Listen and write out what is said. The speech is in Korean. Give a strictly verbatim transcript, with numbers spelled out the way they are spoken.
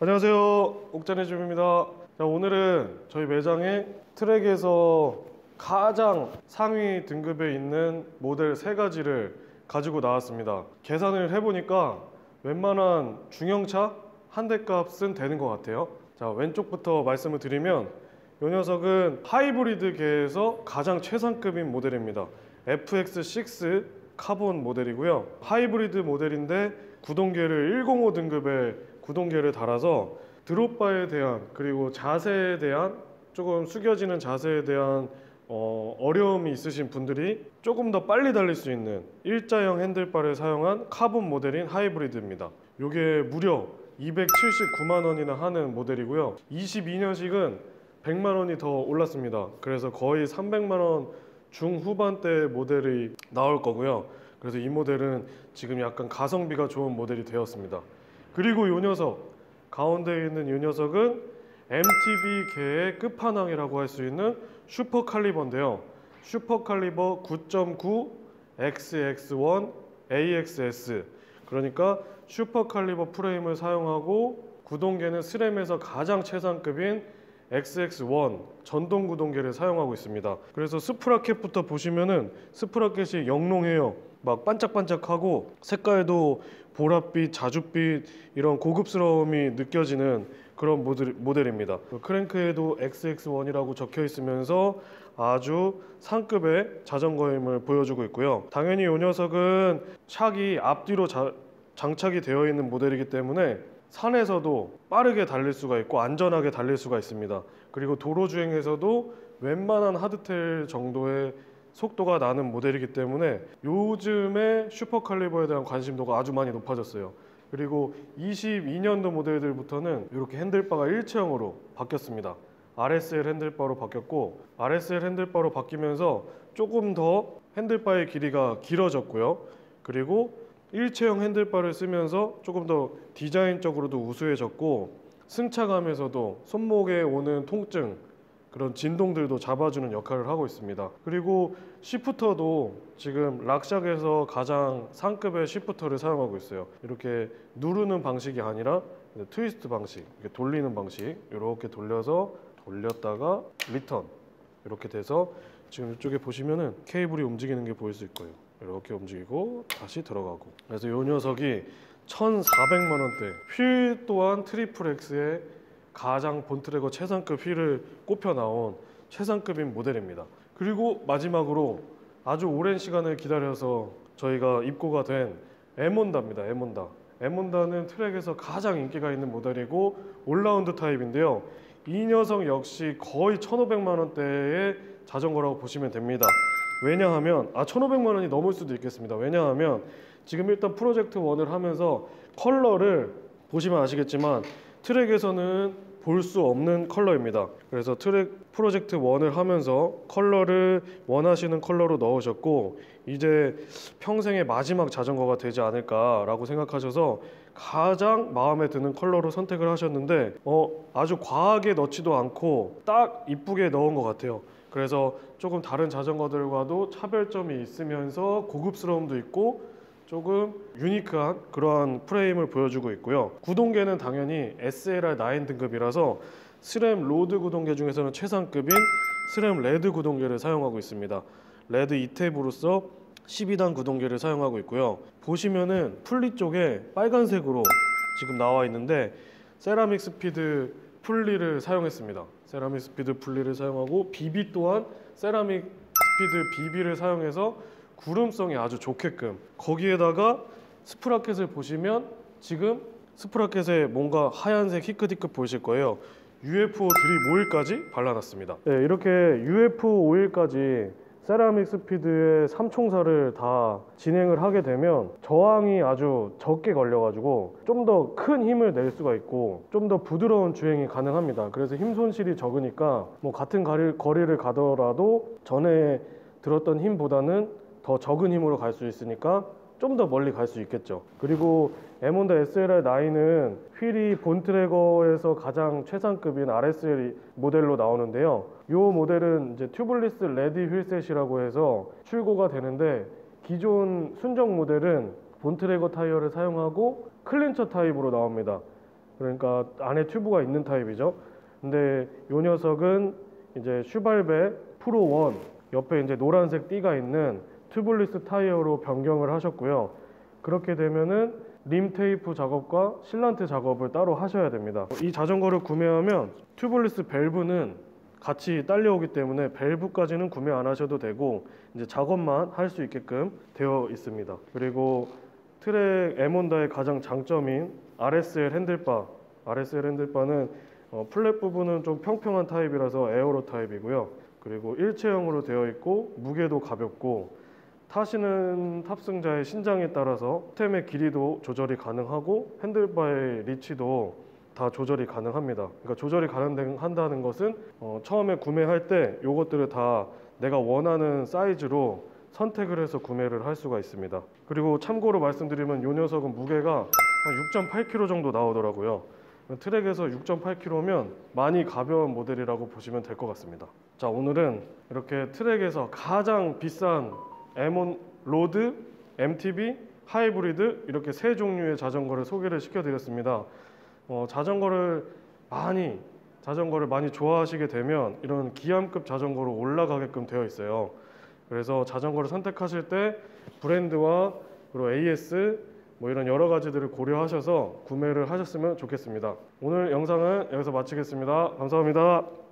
안녕하세요, 옥잔의 줌입니다. 자, 오늘은 저희 매장에 트렉에서 가장 상위 등급에 있는 모델 세 가지를 가지고 나왔습니다. 계산을 해보니까 웬만한 중형차 한 대 값은 되는 것 같아요. 자, 왼쪽부터 말씀을 드리면 이 녀석은 하이브리드계에서 가장 최상급인 모델입니다. 에프엑스 육 카본 모델이고요. 하이브리드 모델인데 구동계를 백오 등급의 구동계를 달아서 드롭바에 대한, 그리고 자세에 대한, 조금 숙여지는 자세에 대한 어, 어려움이 있으신 분들이 조금 더 빨리 달릴 수 있는 일자형 핸들바를 사용한 카본 모델인 하이브리드입니다. 이게 무려 이백칠십구만 원이나 하는 모델이고요. 이십이 년식은 백만 원이 더 올랐습니다. 그래서 거의 삼백만 원 중후반대 모델이 나올 거고요. 그래서 이 모델은 지금 약간 가성비가 좋은 모델이 되었습니다. 그리고 이 녀석, 가운데 있는 이 녀석은 엠티비계의 끝판왕이라고 할 수 있는 슈퍼칼리버인데요. 슈퍼칼리버 구 점 구, 엑스엑스 일, 에이엑스에스, 그러니까 슈퍼칼리버 프레임을 사용하고 구동계는 스램에서 가장 최상급인 엑스엑스 일 전동 구동계를 사용하고 있습니다. 그래서 스프라켓부터 보시면은 스프라켓이 영롱해요. 막 반짝반짝하고 색깔도 보랏빛, 자줏빛, 이런 고급스러움이 느껴지는 그런 모델, 모델입니다. 크랭크에도 엑스엑스 일이라고 적혀 있으면서 아주 상급의 자전거임을 보여주고 있고요. 당연히 이 녀석은 샥이 앞뒤로 자, 장착이 되어 있는 모델이기 때문에 산에서도 빠르게 달릴 수가 있고 안전하게 달릴 수가 있습니다. 그리고 도로 주행에서도 웬만한 하드텔 정도의 속도가 나는 모델이기 때문에 요즘에 슈퍼칼리버에 대한 관심도가 아주 많이 높아졌어요. 그리고 이십이 년도 모델들부터는 이렇게 핸들바가 일체형으로 바뀌었습니다. 알에스엘 핸들바로 바뀌었고, 알에스엘 핸들바로 바뀌면서 조금 더 핸들바의 길이가 길어졌고요. 그리고 일체형 핸들바를 쓰면서 조금 더 디자인적으로도 우수해졌고, 승차감에서도 손목에 오는 통증, 그런 진동들도 잡아주는 역할을 하고 있습니다. 그리고 시프터도 지금 락샥에서 가장 상급의 시프터를 사용하고 있어요. 이렇게 누르는 방식이 아니라 트위스트 방식, 이렇게 돌리는 방식, 이렇게 돌려서 돌렸다가 리턴, 이렇게 돼서 지금 이쪽에 보시면은 케이블이 움직이는 게 보일 수 있고요. 이렇게 움직이고 다시 들어가고. 그래서 이 녀석이 천사백만 원대, 휠 또한 트리플 X의 가장 본트래거 최상급 휠을 꼽혀 나온 최상급인 모델입니다. 그리고 마지막으로 아주 오랜 시간을 기다려서 저희가 입고가 된 에몬다입니다. 에몬다. 에몬다는 트랙에서 가장 인기가 있는 모델이고 올라운드 타입인데요. 이 녀석 역시 거의 천오백만 원대의 자전거라고 보시면 됩니다. 왜냐하면 아 천오백만 원이 넘을 수도 있겠습니다. 왜냐하면 지금 일단 프로젝트 일을 하면서 컬러를 보시면 아시겠지만 트랙에서는 볼 수 없는 컬러입니다. 그래서 트랙 프로젝트 일을 하면서 컬러를 원하시는 컬러로 넣으셨고, 이제 평생의 마지막 자전거가 되지 않을까라고 생각하셔서 가장 마음에 드는 컬러로 선택을 하셨는데 어, 아주 과하게 넣지도 않고 딱 이쁘게 넣은 것 같아요. 그래서 조금 다른 자전거들과도 차별점이 있으면서 고급스러움도 있고 조금 유니크한 그러한 프레임을 보여주고 있고요. 구동계는 당연히 에스엘알 나인 등급이라서 스램 로드 구동계 중에서는 최상급인 스램 레드 구동계를 사용하고 있습니다. 레드 이 탭으로서 십이 단 구동계를 사용하고 있고요. 보시면은 풀리 쪽에 빨간색으로 지금 나와 있는데 세라믹 스피드 풀리를 사용했습니다. 세라믹 스피드 풀리를 사용하고 비비 또한 세라믹 스피드 비비를 사용해서 구름성이 아주 좋게끔, 거기에다가 스프라켓을 보시면 지금 스프라켓에 뭔가 하얀색 히끗히끗 보이실 거예요. 유에프오 드립 오일까지 발라놨습니다. 네, 이렇게 유에프오 오일까지 세라믹 스피드의 삼총사를 다 진행을 하게 되면 저항이 아주 적게 걸려가지고 좀 더 큰 힘을 낼 수가 있고 좀 더 부드러운 주행이 가능합니다. 그래서 힘 손실이 적으니까 뭐 같은 거리를 가더라도 전에 들었던 힘보다는 더 적은 힘으로 갈 수 있으니까 좀 더 멀리 갈 수 있겠죠. 그리고 에몬다 에스엘알 나인은 휠이 본트래거에서 가장 최상급인 알에스엘 모델로 나오는데요. 이 모델은 이제 튜블리스 레디 휠셋이라고 해서 출고가 되는데, 기존 순정 모델은 본트래거 타이어를 사용하고 클린처 타입으로 나옵니다. 그러니까 안에 튜브가 있는 타입이죠. 근데 이 녀석은 이제 슈발베 프로 원 옆에 이제 노란색 띠가 있는 튜블리스 타이어로 변경을 하셨고요. 그렇게 되면은 림 테이프 작업과 실란트 작업을 따로 하셔야 됩니다. 이 자전거를 구매하면 튜블리스 밸브는 같이 딸려오기 때문에 밸브까지는 구매 안 하셔도 되고 이제 작업만 할 수 있게끔 되어 있습니다. 그리고 트렉 에몬다의 가장 장점인 알 에스 엘 핸들바, 알 에스 엘 핸들바는 어, 플랫 부분은 좀 평평한 타입이라서 에어로 타입이고요. 그리고 일체형으로 되어 있고 무게도 가볍고 타시는 탑승자의 신장에 따라서 스템의 길이도 조절이 가능하고 핸들바의 리치도 다 조절이 가능합니다. 그러니까 조절이 가능한다는 것은 어, 처음에 구매할 때 이것들을 다 내가 원하는 사이즈로 선택을 해서 구매를 할 수가 있습니다. 그리고 참고로 말씀드리면 이 녀석은 무게가 한 육 점 팔 킬로그램 정도 나오더라고요. 트랙에서 육 점 팔 킬로그램면 많이 가벼운 모델이라고 보시면 될 것 같습니다. 자, 오늘은 이렇게 트랙에서 가장 비싼 에몬 로드, 엠티비, 하이브리드 이렇게 세 종류의 자전거를 소개를 시켜드렸습니다. 어, 자전거를 많이 자전거를 많이 좋아하시게 되면 이런 기암급 자전거로 올라가게끔 되어 있어요. 그래서 자전거를 선택하실 때 브랜드와 그리고 에이 에스 뭐 이런 여러 가지들을 고려하셔서 구매를 하셨으면 좋겠습니다. 오늘 영상은 여기서 마치겠습니다. 감사합니다.